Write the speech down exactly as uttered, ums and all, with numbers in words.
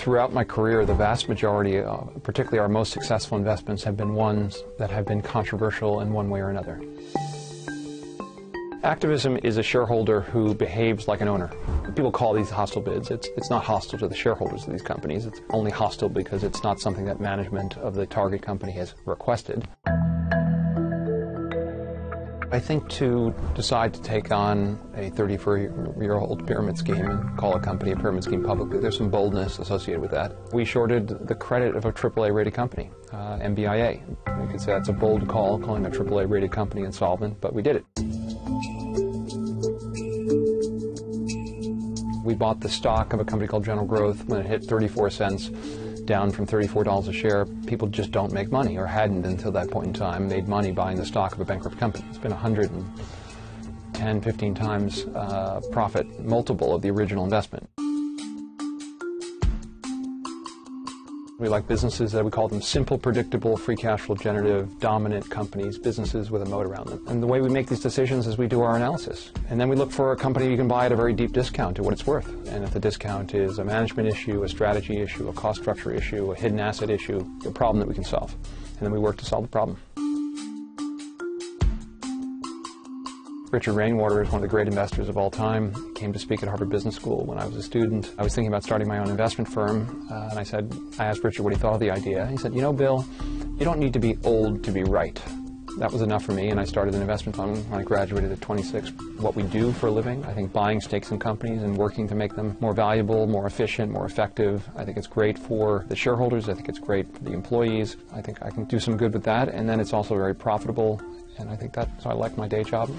throughout my career, the vast majority, uh, particularly our most successful investments, have been ones that have been controversial in one way or another. Activism is a shareholder who behaves like an owner. People call these hostile bids. It's, it's not hostile to the shareholders of these companies. It's only hostile because it's not something that management of the target company has requested. I think to decide to take on a thirty-four-year-old pyramid scheme and call a company a pyramid scheme publicly, there's some boldness associated with that. We shorted the credit of a triple A rated company, uh, M B I A. You could say that's a bold call, calling a triple A rated company insolvent, but we did it. We bought the stock of a company called General Growth when it hit thirty-four cents. Down from thirty-four dollars a share. People just don't make money, or hadn't until that point in time, made money buying the stock of a bankrupt company. It's been one hundred ten, fifteen times uh, profit multiple of the original investment. We like businesses that we call them simple, predictable, free cash flow generative, dominant companies, businesses with a moat around them. And the way we make these decisions is we do our analysis. And then we look for a company you can buy at a very deep discount to what it's worth. And if the discount is a management issue, a strategy issue, a cost structure issue, a hidden asset issue, a problem that we can solve. And then we work to solve the problem. Richard Rainwater is one of the great investors of all time. He came to speak at Harvard Business School when I was a student. I was thinking about starting my own investment firm, uh, and I said, I asked Richard what he thought of the idea. He said, you know, Bill, you don't need to be old to be right. That was enough for me, and I started an investment fund when I graduated at twenty-six. What we do for a living, I think buying stakes in companies and working to make them more valuable, more efficient, more effective. I think it's great for the shareholders. I think it's great for the employees. I think I can do some good with that, and then it's also very profitable. And I think that's why I like my day job.